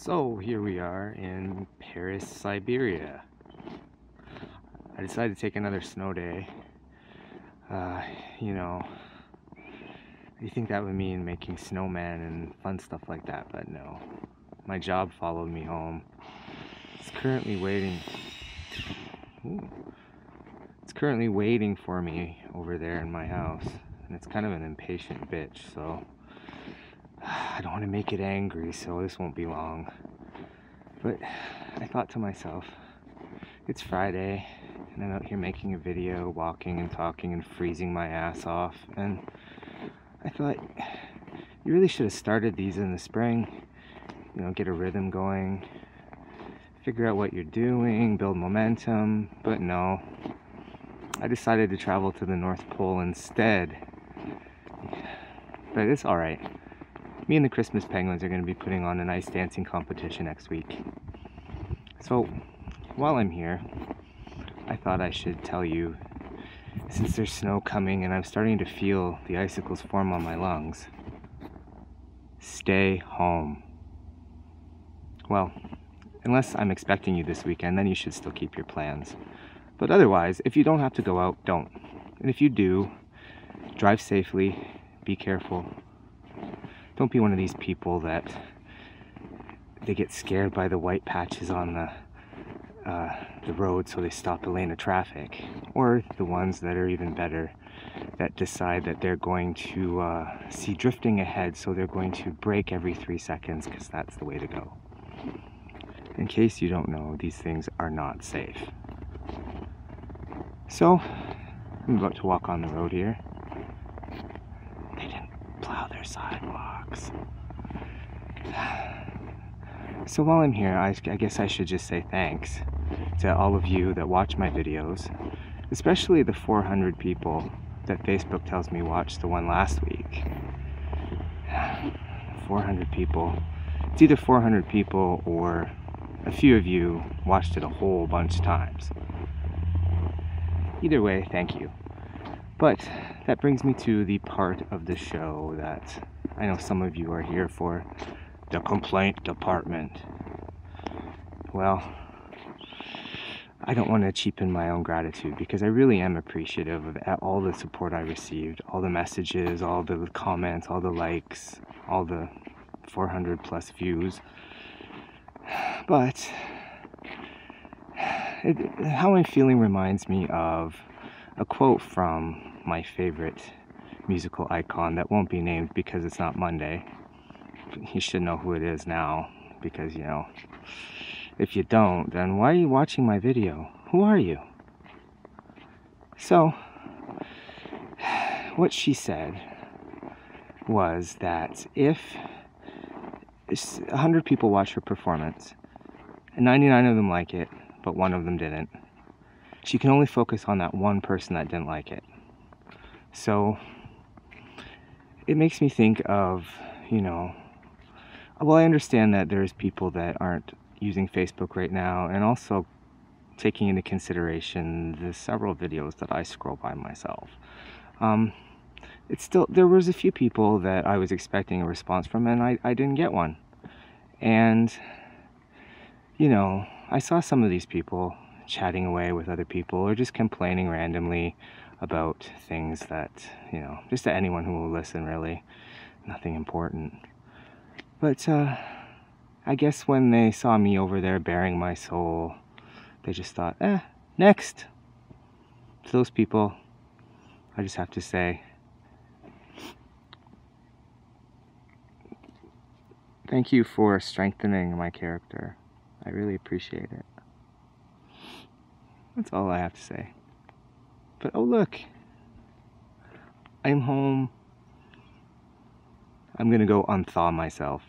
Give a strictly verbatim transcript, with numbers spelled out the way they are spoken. So here we are in Paris, Siberia. I decided to take another snow day. Uh, you know, you think that would mean making snowmen and fun stuff like that, but no. My job followed me home. It's currently waiting. Ooh. It's currently waiting for me over there in my house, and it's kind of an impatient bitch, so I don't want to make it angry, so this won't be long. But I thought to myself, it's Friday, and I'm out here making a video, walking and talking and freezing my ass off. And I thought, you really should have started these in the spring. You know, get a rhythm going, figure out what you're doing, build momentum. But no, I decided to travel to the North Pole instead. But it's all right. Me and the Christmas Penguins are going to be putting on an ice dancing competition next week. So, while I'm here, I thought I should tell you, since there's snow coming and I'm starting to feel the icicles form on my lungs, stay home. Well, unless I'm expecting you this weekend, then you should still keep your plans. But otherwise, if you don't have to go out, don't. And if you do, drive safely, be careful. Don't be one of these people that they get scared by the white patches on the, uh, the road, so they stop a lane of traffic. Or the ones that are even better, that decide that they're going to uh, see drifting ahead, so they're going to brake every three seconds because that's the way to go. In case you don't know, these things are not safe. So, I'm about to walk on the road here. They didn't plow their sidewalk. So while I'm here, I, I guess I should just say thanks to all of you that watch my videos, especially the four hundred people that Facebook tells me watched the one last week. four hundred people. It's either four hundred people or a few of you watched it a whole bunch of times. Either way, thank you. But that brings me to the part of the show that I know some of you are here for, the complaint department. Well, I don't want to cheapen my own gratitude, because I really am appreciative of all the support I received, all the messages, all the comments, all the likes, all the four hundred plus views. But it, how I'm feeling reminds me of a quote from my favorite musical icon that won't be named because it's not Monday. You should know who it is now, because, you know, if you don't, then why are you watching my video? Who are you? So, what she said was that if one hundred people watch her performance, and ninety-nine of them like it, but one of them didn't, she can only focus on that one person that didn't like it. So, it makes me think of, you know, well, I understand that there's people that aren't using Facebook right now, and also taking into consideration the several videos that I scroll by myself. Um, it's still, there was a few people that I was expecting a response from, and I, I didn't get one. And, you know, I saw some of these people chatting away with other people, or just complaining randomly about things that, you know, just to anyone who will listen, really. Nothing important. But, uh, I guess when they saw me over there bearing my soul, they just thought, eh, next. To those people, I just have to say, thank you for strengthening my character. I really appreciate it. That's all I have to say. But oh look, I'm home. I'm gonna go unthaw myself.